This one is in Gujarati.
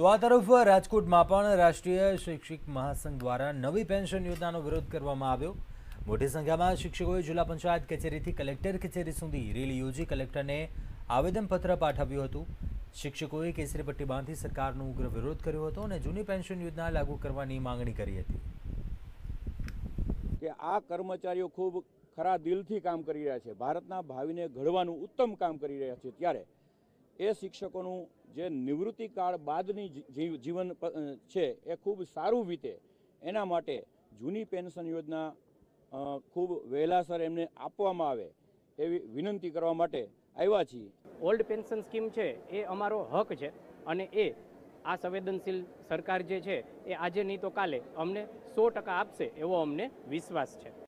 તો આ તરફ રાજકોટમાં પણ રાષ્ટ્રીય શૈક્ષિક મહાસંઘ દ્વારા નવી પેન્શન યોજનાનો વિરોધ કરવામાં આવ્યો। મોટી સંખ્યામાં શિક્ષકોએ જિલ્લા પંચાયત કચેરીથી કલેક્ટર કચેરી સુધી રેલી યોજી કલેક્ટરને આવેદનપત્ર પાઠવ્યું હતું। શિક્ષકોએ કેસરી પટ્ટી બાંધી સરકારનો ઉગ્ર વિરોધ કર્યો હતો અને જૂની પેન્શન યોજના લાગુ કરવાની માંગણી કરી હતી કે આ કર્મચારીઓ ખૂબ ખરા દિલથી કામ કરી રહ્યા છે, ભારતના ભાવિને ઘડવાનું ઉત્તમ કામ કરી રહ્યા છે, ત્યારે એ શિક્ષકોનું જે નિવૃત્તિકાળ બાદની જીવન છે એ ખૂબ સારું વીતે એના માટે જૂની પેન્શન યોજના ખૂબ વહેલાસર એમને આપવામાં આવે એવી વિનંતી કરવા માટે આવ્યા છીએ। ઓલ્ડ પેન્શન સ્કીમ છે એ અમારો હક છે અને એ આ સંવેદનશીલ સરકાર જે છે એ આજે નહીં તો કાલે અમને 100% આપશે એવો અમને વિશ્વાસ છે।